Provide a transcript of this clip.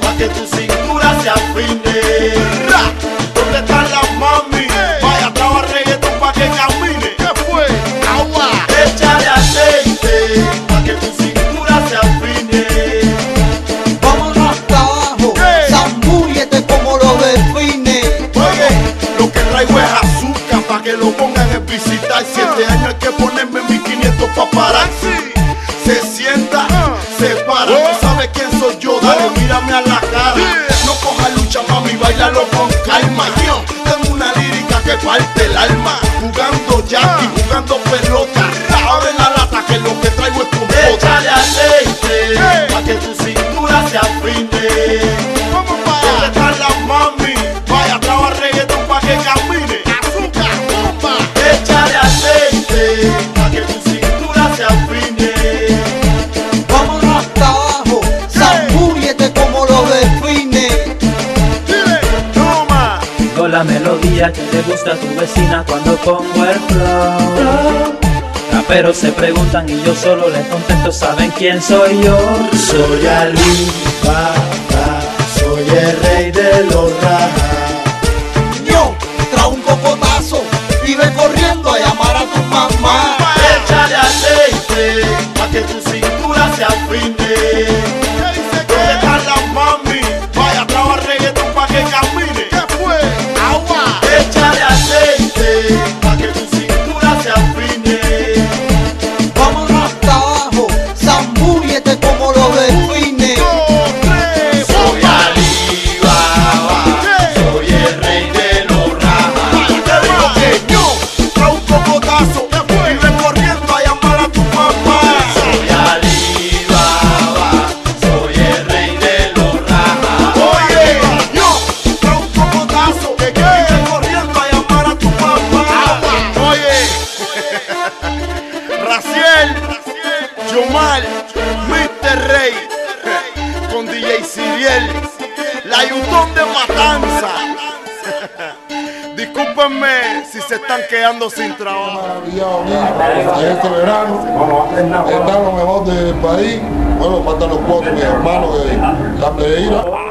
Para que tu cintura se afine. ¿Dónde están las mami? Vaya traba reggaetón para que camine. ¿Qué fue? Agua. Échale aceite para que tu cintura se afine. Vámonos hasta abajo, zambúllete como lo define. Oye, lo que traigo es azúcar para que lo pongan en visitar. 7 años hay que ponerme 1500 paparazzi. Se sienta, se para. Bailalo con calma, yo tengo una lírica que parte el alma. Jugando jackie, jugando pelota. Abre la lata que lo que traigo es tu bota. Échale aceite, pa' que tu cintura se afine. Vamos para dejar las mami, vaya traba reggaetón pa' que camine. Azúcar, bomba. Échale aceite, pa' que tu cintura se afine. Vámonos hasta abajo, zambúllete como lo define. La melodía que le gusta a tu vecina cuando pongo el flow. Raperos se preguntan y yo solo les contesto, ¿saben quién soy yo? Soy Ali Baba, soy el rey de los rajas. Yo traigo un cocotazo y ve corriendo a llamar a tu mamá. Échale aceite pa' que tu cintura se afine. ¿Dónde están las mami? Vaya traba reggaetón pa' que camine. Pa' que tu cintura se afine. Vámonos hasta abajo, zambúllete como lo define. 1, 2, 3, soy Ali Baba, soy el rey de los rajas. Te digo que yo traigo un cocotazo y ven corriendo a llamar a tu mamá. Soy Ali Baba, soy el rey de los rajas. Oye, yo traigo un cocotazo y ven corriendo a llamar a tu mamá. Raciel, Yomar, Mr. Rey, con DJ Siriel, la Yutón de Matanza. Discúlpenme si se están quedando sin trabajo. Maravillado aquí, este verano, está lo mejor del país. Bueno, faltan los 4, mis hermanos de la Plebeira.